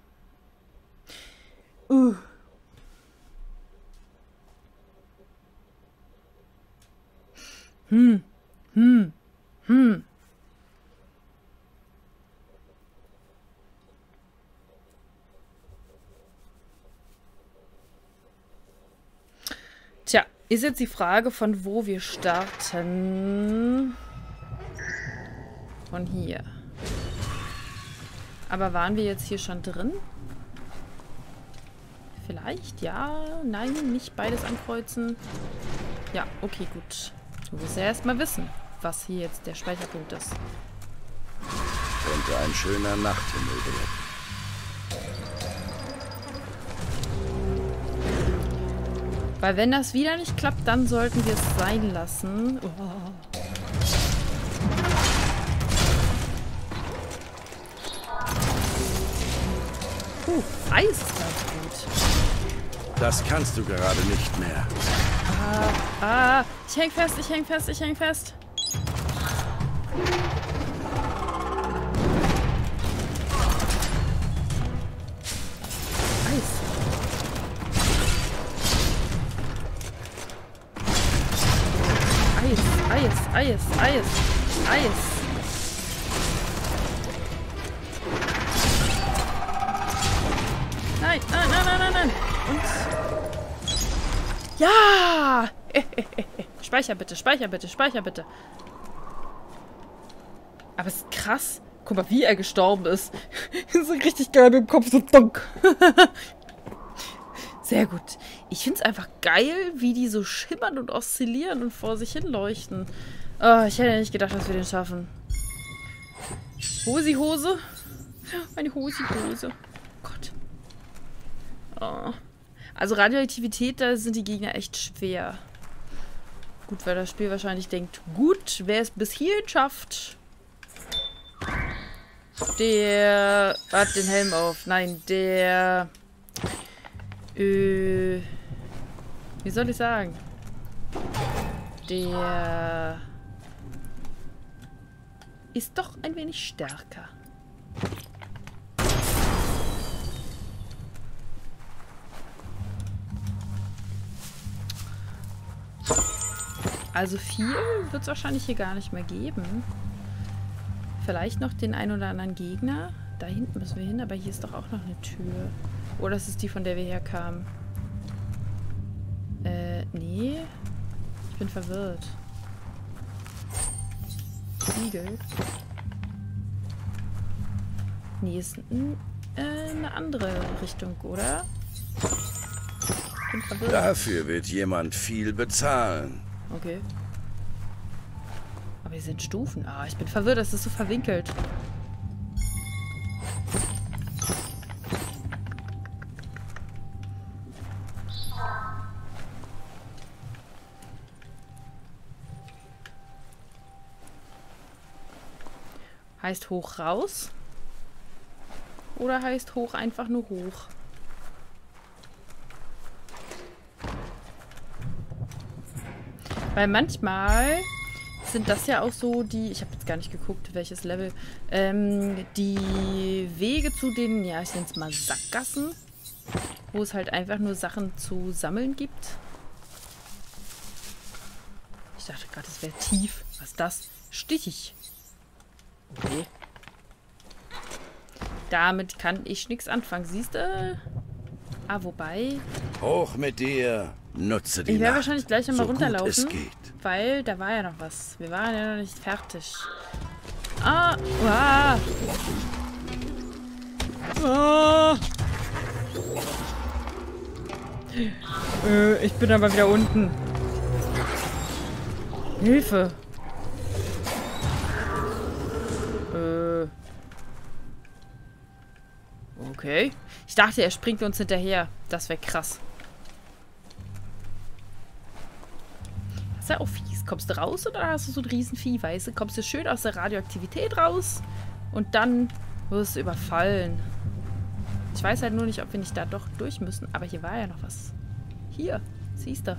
Ist jetzt die Frage, von wo wir starten. Von hier. Aber waren wir jetzt hier schon drin? Vielleicht, ja. Nein, nicht beides ankreuzen. Ja, okay, gut. Du musst ja erstmal wissen, was hier jetzt der Speicherpunkt ist. Könnte ein schöner Nachthimmel werden. Weil wenn das wieder nicht klappt, dann sollten wir es sein lassen. Oh. Eis ist ganz gut. Das kannst du gerade nicht mehr. Ich häng fest, ich häng fest, ich häng fest. Eis, Eis, Eis. Nein, nein, nein, nein, nein, nein. Und? Ja! Speicher bitte, speicher bitte, speicher bitte. Aber es ist krass. Guck mal, wie er gestorben ist. So richtig geil mit dem Kopf, so dunk. Sehr gut. Ich finde es einfach geil, wie die so schimmern und oszillieren und vor sich hin leuchten. Oh, ich hätte ja nicht gedacht, dass wir den schaffen. Hosi-Hose. Meine Hosi-Hose. Oh Gott. Oh. Also Radioaktivität, da sind die Gegner echt schwer. Gut, weil das Spiel wahrscheinlich denkt, gut, wer es bis hierhin schafft, der hat den Helm auf. Nein, der... Wie soll ich sagen? Der... ist doch ein wenig stärker. Also viel wird es wahrscheinlich hier gar nicht mehr geben. Vielleicht noch den einen oder anderen Gegner. Da hinten müssen wir hin, aber hier ist doch auch noch eine Tür. Oder ist es die, von der wir herkamen? Nee. Ich bin verwirrt. Siegel. Nee, ist eine andere Richtung, oder? Ich bin verwirrt. Dafür wird jemand viel bezahlen. Okay. Aber hier sind Stufen. Ah, ich bin verwirrt, das ist so verwinkelt. Heißt hoch raus? Oder heißt hoch einfach nur hoch? Weil manchmal sind das ja auch so die... Ich habe jetzt gar nicht geguckt, welches Level. Die Wege zu den, ja, ich nenne es mal Sackgassen. Wo es halt einfach nur Sachen zu sammeln gibt. Ich dachte gerade, das wäre tief. Was ist das? Stichig. Okay. Damit kann ich nichts anfangen. Siehst du? Ah, wobei... Hoch mit dir! Nutze die Nacht. Ich werde wahrscheinlich gleich nochmal runterlaufen, weil da war ja noch was. Wir waren ja noch nicht fertig. Ah! Ah! Ah. Ich bin aber wieder unten. Hilfe! Okay. Ich dachte, er springt uns hinterher. Das wäre krass. Das ist ja auch fies. Kommst du raus oder hast du so ein Riesenvieh, weißt du? Kommst du schön aus der Radioaktivität raus und dann wirst du überfallen. Ich weiß halt nur nicht, ob wir nicht da doch durch müssen. Aber hier war ja noch was. Hier. Siehst du?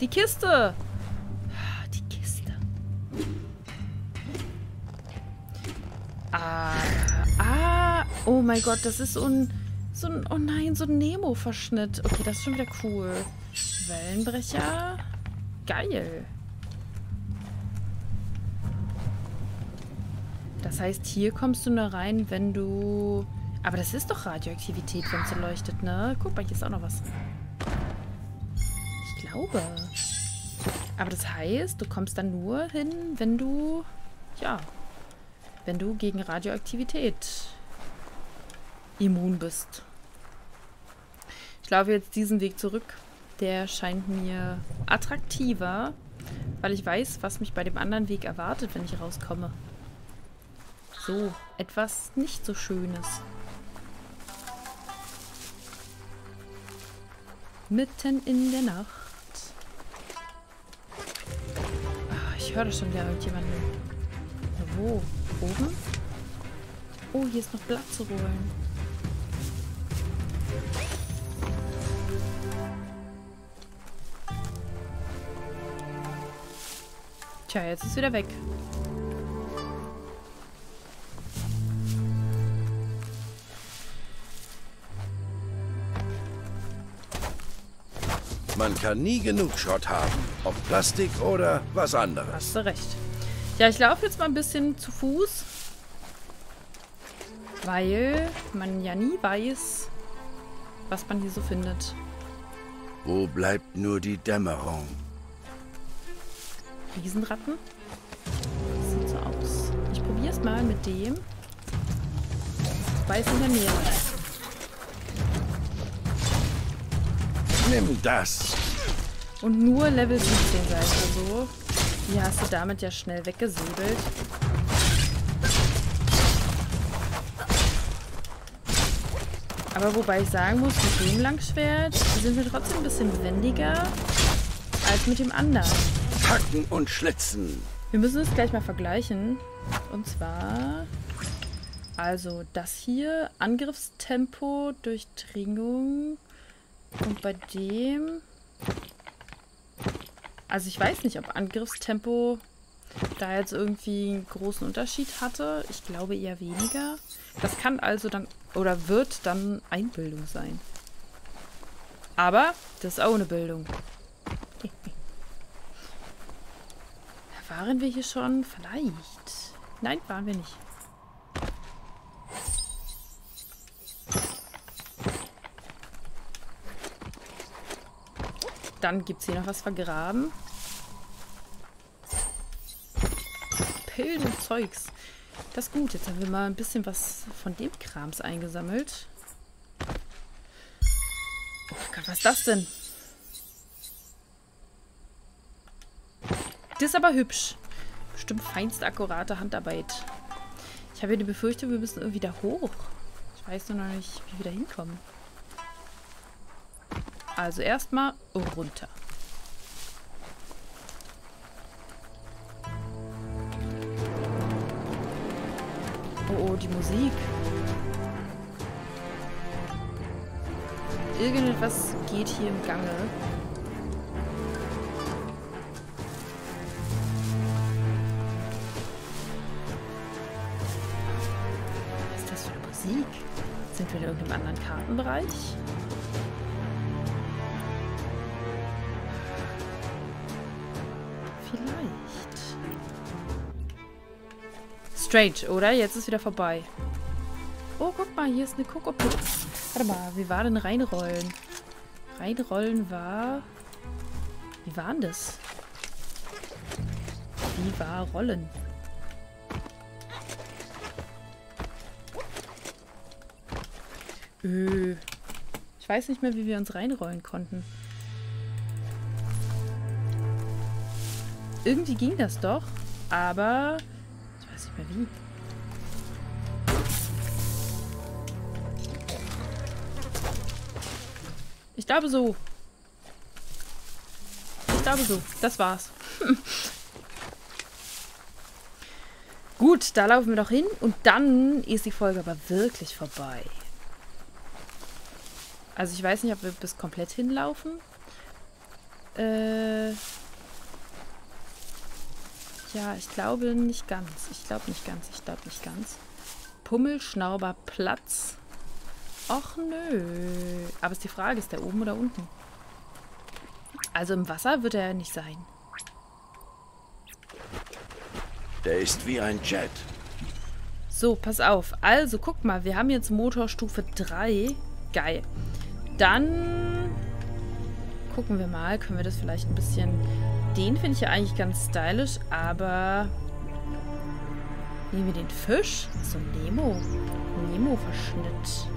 Die Kiste! Die Kiste. Oh mein Gott, das ist so ein oh nein, so ein Nemo-Verschnitt. Okay, das ist schon wieder cool. Wellenbrecher. Geil. Das heißt, hier kommst du nur rein, wenn du... Aber das ist doch Radioaktivität, wenn es leuchtet, ne? Guck mal, hier ist auch noch was. Ich glaube. Aber das heißt, du kommst dann nur hin, wenn du... Ja. Wenn du gegen Radioaktivität... immun bist. Ich laufe jetzt diesen Weg zurück. Der scheint mir attraktiver, weil ich weiß, was mich bei dem anderen Weg erwartet, wenn ich rauskomme. So, etwas nicht so Schönes. Mitten in der Nacht. Ach, ich höre schon wieder irgendjemanden. Wo? Oben? Oh, hier ist noch Blatt zu holen. Tja, jetzt ist wieder weg. Man kann nie genug Schrott haben. Ob Plastik oder was anderes. Hast du recht. Ja, ich laufe jetzt mal ein bisschen zu Fuß. Weil man ja nie weiß, was man hier so findet. Wo bleibt nur die Dämmerung? Riesenratten? Das sieht so aus. Ich probiere es mal mit dem. Weiß in der Nähe. Nimm das! Und nur Level 17 seid ihr so. Hier hast du damit ja schnell weggesäbelt. Aber wobei ich sagen muss, mit dem Langschwert sind wir trotzdem ein bisschen wendiger als mit dem anderen. Hacken und Schlitzen. Wir müssen es gleich mal vergleichen. Und zwar... Also das hier, Angriffstempo, Durchdringung. Und bei dem... Also ich weiß nicht, ob Angriffstempo da jetzt irgendwie einen großen Unterschied hatte. Ich glaube eher weniger. Das kann also dann, oder wird dann Einbildung sein. Aber das ist auch eine Bildung. Waren wir hier schon? Vielleicht. Nein, waren wir nicht. Dann gibt es hier noch was vergraben. Pillen und Zeugs. Das ist gut. Jetzt haben wir mal ein bisschen was von dem Krams eingesammelt. Oh Gott, was ist das denn? Das ist aber hübsch. Bestimmt feinste, akkurate Handarbeit. Ich habe hier die Befürchtung, wir müssen irgendwie da hoch. Ich weiß nur noch nicht, wie wir da hinkommen. Also erstmal runter. Oh, oh, die Musik. Irgendetwas geht hier im Gange. Was ist das für eine Musik? Sind wir in irgendeinem anderen Kartenbereich? Strange, oder? Jetzt ist wieder vorbei. Oh, guck mal, hier ist eine Kokoput. Warte mal, wie war denn reinrollen? Reinrollen war... Wie war denn das? Wie war rollen? Ich weiß nicht mehr, wie wir uns reinrollen konnten. Irgendwie ging das doch, aber... Wie? Ich glaube so. Ich glaube so. Das war's. Gut, da laufen wir doch hin und dann ist die Folge aber wirklich vorbei. Also ich weiß nicht, ob wir bis komplett hinlaufen. Ja, ich glaube nicht ganz. Ich glaube nicht ganz. Pummelschnauberplatz. Och nö. Aber ist die Frage, ist der oben oder unten? Also im Wasser wird er ja nicht sein. Der ist wie ein Jet. So, pass auf. Also, guck mal, wir haben jetzt Motorstufe 3. Geil. Dann gucken wir mal, können wir das vielleicht ein bisschen... Den finde ich ja eigentlich ganz stylisch, aber nehmen wir den Fisch? So ein Nemo. Nemo-Verschnitt.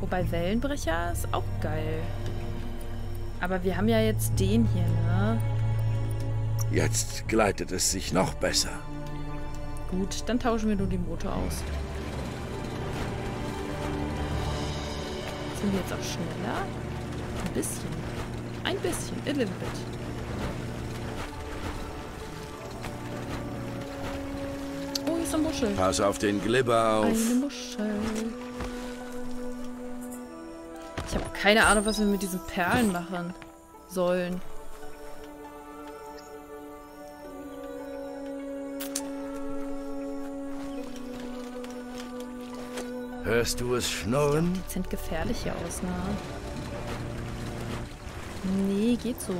Wobei Wellenbrecher ist auch geil. Aber wir haben ja jetzt den hier, ne? Jetzt gleitet es sich noch besser. Gut, dann tauschen wir nur den Motor aus. Sind wir jetzt auch schneller? Ein bisschen. Ein bisschen. A little bit. Eine Muschel. Pass auf den Glibber auf. Eine Muschel. Ich habe keine Ahnung, was wir mit diesen Perlen machen sollen. Hörst du es schnurren? Die sind gefährlich hier aus, ne? Nee, geht so.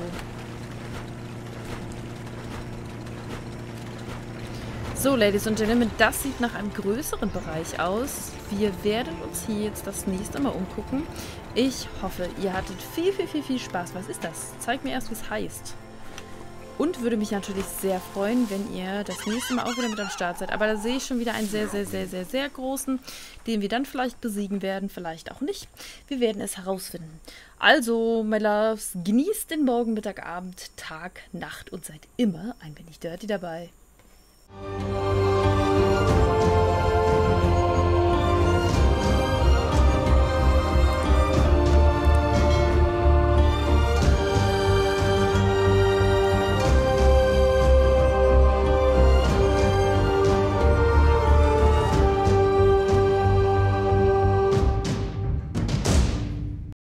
So, Ladies und Gentlemen, das sieht nach einem größeren Bereich aus. Wir werden uns hier jetzt das nächste Mal umgucken. Ich hoffe, ihr hattet viel Spaß. Was ist das? Zeigt mir erst, wie es heißt. Und würde mich natürlich sehr freuen, wenn ihr das nächste Mal auch wieder mit am Start seid. Aber da sehe ich schon wieder einen sehr großen, den wir dann vielleicht besiegen werden, vielleicht auch nicht. Wir werden es herausfinden. Also, my loves, genießt den Morgen, Mittag, Abend, Tag, Nacht und seid immer ein wenig dirty dabei. Thank you.